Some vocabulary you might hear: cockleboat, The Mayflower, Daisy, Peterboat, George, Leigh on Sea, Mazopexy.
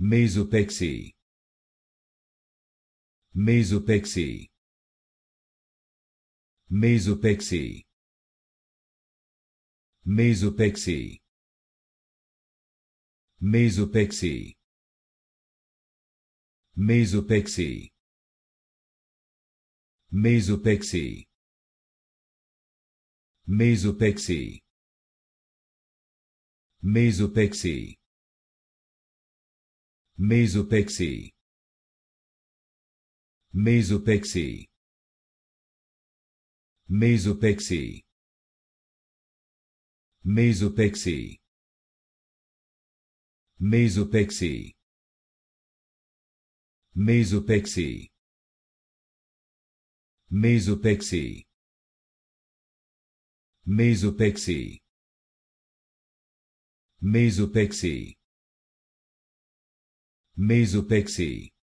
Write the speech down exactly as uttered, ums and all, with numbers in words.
Mazopexy. Mazopexy. Mazopexy. Mazopexy. Mazopexy. Mazopexy. Mazopexy. Mazopexy. Mazopexy. Mazopexy. Mazopexy. Mazopexy. Mazopexy. Mazopexy. Mazopexy. Mazopexy. Mazopexy. Mazopexy. Mazopexy.